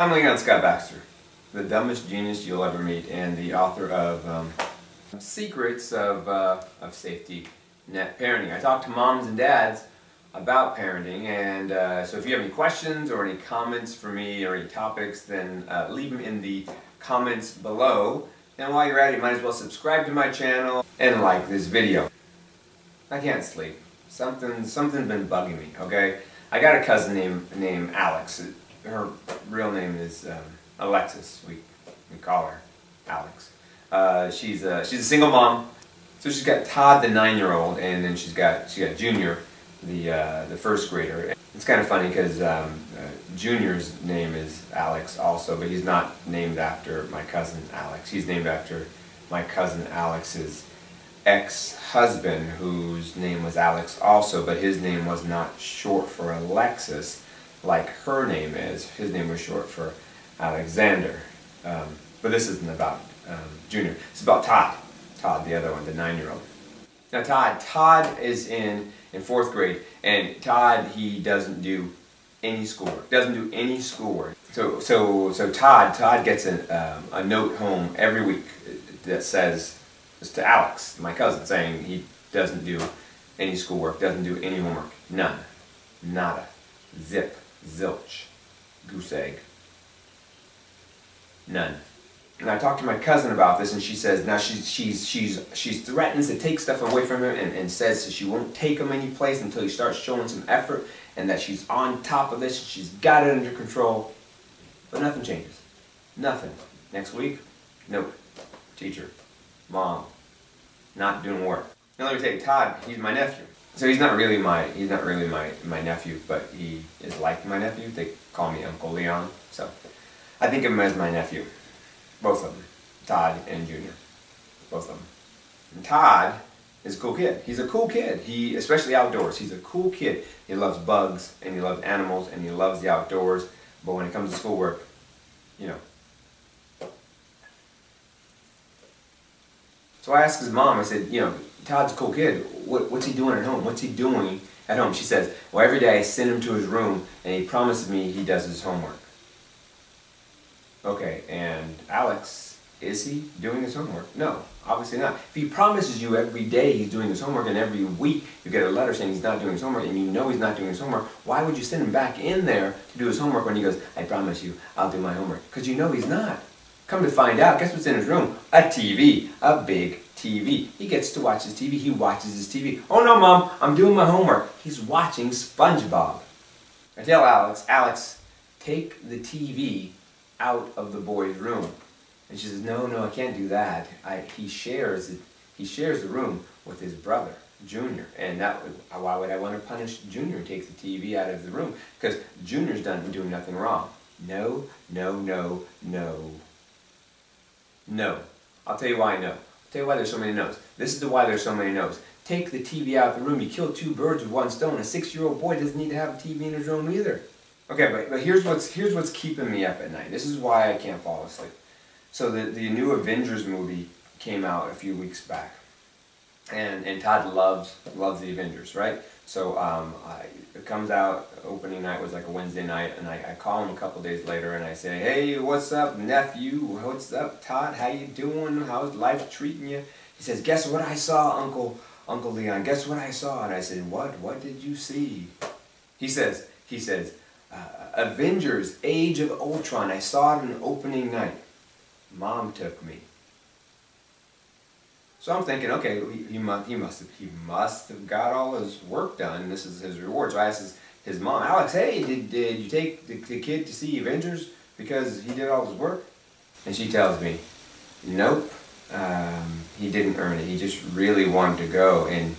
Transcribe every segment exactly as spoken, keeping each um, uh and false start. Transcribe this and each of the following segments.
I'm Leon Scott Baxter, the dumbest genius you'll ever meet, and the author of um, Secrets of, uh, of Safety Net Parenting. I talk to moms and dads about parenting, and uh, so if you have any questions or any comments for me or any topics, then uh, leave them in the comments below. And while you're at it, you might as well subscribe to my channel and like this video. I can't sleep. Something, something's been bugging me, okay? I got a cousin named, named Alex. Her real name is um, Alexis. We, we call her Alex. Uh, she's, a, she's a single mom. So she's got Todd, the nine-year-old, and then she's got, she got Junior, the, uh, the first grader. It's kind of funny because um, uh, Junior's name is Alex also, but he's not named after my cousin Alex. He's named after my cousin Alex's ex-husband, whose name was Alex also, but his name was not short for Alexis like her name is. His name was short for Alexander. Um, but this isn't about um, Junior. It's about Todd. Todd, the other one, the nine-year-old. Now Todd, Todd is in, in fourth grade, and Todd, he doesn't do any schoolwork, doesn't do any schoolwork. So, so, so Todd, Todd gets an, um, a note home every week that says, it's to Alex, my cousin, saying he doesn't do any schoolwork, doesn't do any homework, none, nada, zip, zilch, goose egg, none. And I talked to my cousin about this, and she says now she she's she's she's threatens to take stuff away from him, and, and says that she won't take him anyplace until he starts showing some effort, and that she's on top of this, she's got it under control. But nothing changes. Nothing. Next week, nope. Teacher, mom, not doing work. Now let me take Todd. He's my nephew, so he's not really my he's not really my my nephew, but he is like my nephew. They call me Uncle Leon, so I think of him as my nephew. Both of them, Todd and Junior, both of them. And Todd is a cool kid. He's a cool kid. He, especially outdoors, he's a cool kid. He loves bugs, and he loves animals, and he loves the outdoors. But when it comes to schoolwork, you know. So I asked his mom. I said, you know, Todd's a cool kid. What, what's he doing at home? What's he doing at home? She says, well, every day I send him to his room, and he promises me he does his homework. Okay, and Alex, is he doing his homework? No, obviously not. If he promises you every day he's doing his homework, and every week you get a letter saying he's not doing his homework, and you know he's not doing his homework, why would you send him back in there to do his homework when he goes, I promise you, I'll do my homework? Because you know he's not. Come to find out, guess what's in his room? A T V, a big T V. He gets to watch his T V, he watches his T V. Oh no, Mom, I'm doing my homework. He's watching SpongeBob. I tell Alex, Alex, take the T V out of the boy's room, and she says, "No, no, I can't do that. I, he shares he shares the room with his brother, Junior, and that why would I want to punish Junior who takes the T V out of the room? Because Junior's done doing nothing wrong. No, no, no, no, no. I'll tell you why I know. I'll tell you why there's so many no's. This is the why there's so many no's. Take the T V out of the room. You kill two birds with one stone. A six-year-old boy doesn't need to have a T V in his room either." Okay, but, but here's what's here's what's keeping me up at night. This is why I can't fall asleep. So the, the new Avengers movie came out a few weeks back, and and Todd loves loves the Avengers, right? So um, I, it comes out, opening night was like a Wednesday night, and I, I call him a couple days later and I say, hey, what's up, nephew? What's up, Todd? How you doing? How's life treating you? He says, guess what I saw, Uncle Uncle Leon. Guess what I saw? And I said, what? What did you see? He says, he says. Uh, Avengers: Age of Ultron. I saw it on opening night. Mom took me. So I'm thinking, okay, he, he must he must have, he must have got all his work done. This is his reward. So I asked his, his mom, Alex, hey, did did you take the, the kid to see Avengers because he did all his work? And she tells me, nope, um, he didn't earn it. He just really wanted to go, and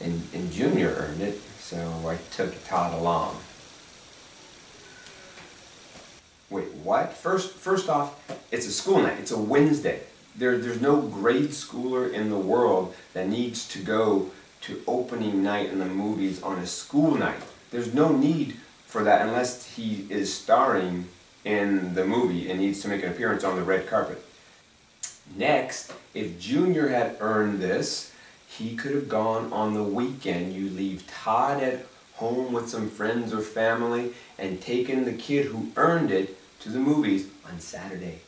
and and Junior earned it. So I took Todd along. Wait, what? First, first off, it's a school night. It's a Wednesday. There, there's no grade schooler in the world that needs to go to opening night in the movies on a school night. There's no need for that unless he is starring in the movie and needs to make an appearance on the red carpet. Next, if Junior had earned this, he could have gone on the weekend. You leave Todd at home with some friends or family and taken the kid who earned it to the movies on Saturday,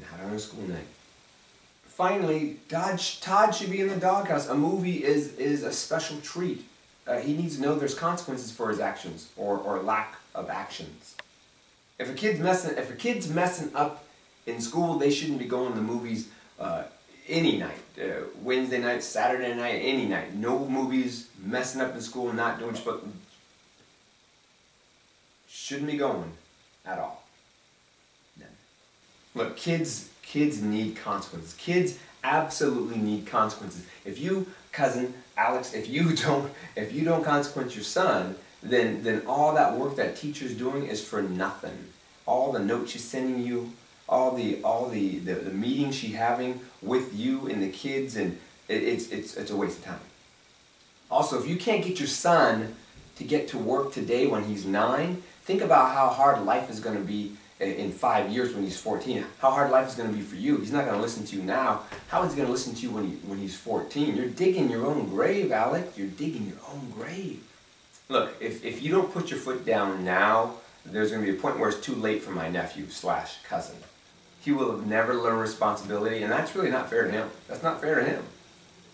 not on a school night. Finally, Todd, Todd should be in the doghouse. A movie is, is a special treat. Uh, he needs to know there's consequences for his actions, or, or lack of actions. If a kid's messing, if a kid's messing up in school, they shouldn't be going to the movies uh, any night. Uh, Wednesday night, Saturday night, any night. No movies, messing up in school, not doing... Shouldn't be going at all. None. Look, kids, kids need consequences. Kids absolutely need consequences. If you, cousin Alex, if you don't, if you don't consequence your son, then, then all that work that teacher's doing is for nothing. All the notes she's sending you, all the all the, the, the meetings she's having with you and the kids, and it, it's, it's, it's a waste of time. Also, if you can't get your son to get to work today when he's nine, think about how hard life is going to be in five years when he's fourteen. How hard life is going to be for you. He's not going to listen to you now. How is he going to listen to you when, he, when he's fourteen? You're digging your own grave, Alec. You're digging your own grave. Look, if, if you don't put your foot down now, there's going to be a point where it's too late for my nephew slash cousin. He will have never learned responsibility, and that's really not fair to him. That's not fair to him.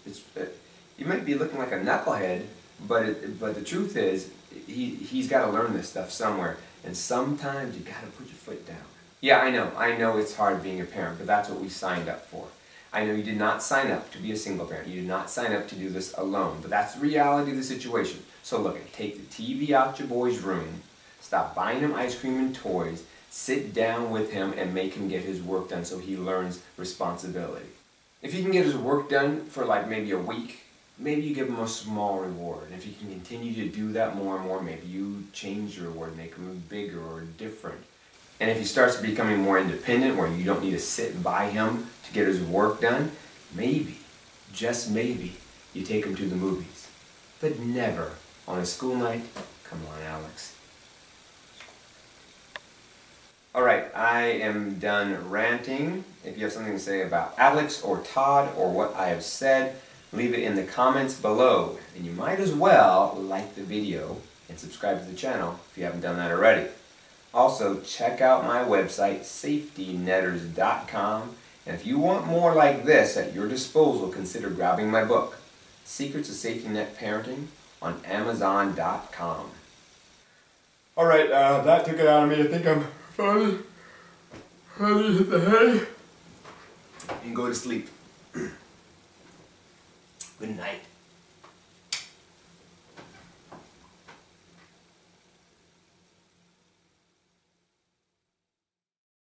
It's, it, you might be looking like a knucklehead, but it, but the truth is, he, he's got to learn this stuff somewhere. And sometimes you got to put your foot down. Yeah, I know. I know it's hard being a parent, but that's what we signed up for. I know you did not sign up to be a single parent. You did not sign up to do this alone. But that's the reality of the situation. So look, take the T V out your boy's room, stop buying him ice cream and toys, sit down with him and make him get his work done so he learns responsibility. If he can get his work done for like maybe a week, maybe you give him a small reward. And if you can continue to do that more and more, maybe you change your reward, make him bigger or different. And if he starts becoming more independent, where you don't need to sit by him to get his work done, maybe, just maybe, you take him to the movies. But never on a school night. Come on, Alex. Alright, I am done ranting. If you have something to say about Alex or Todd or what I have said, leave it in the comments below, and you might as well like the video and subscribe to the channel if you haven't done that already. Also, check out my website, safety netters dot com, and if you want more like this at your disposal, consider grabbing my book, Secrets of Safety Net Parenting, on amazon dot com. Alright, uh, that took it out of me. I think I'm finally, finally hit the hay. And go to sleep. Good night.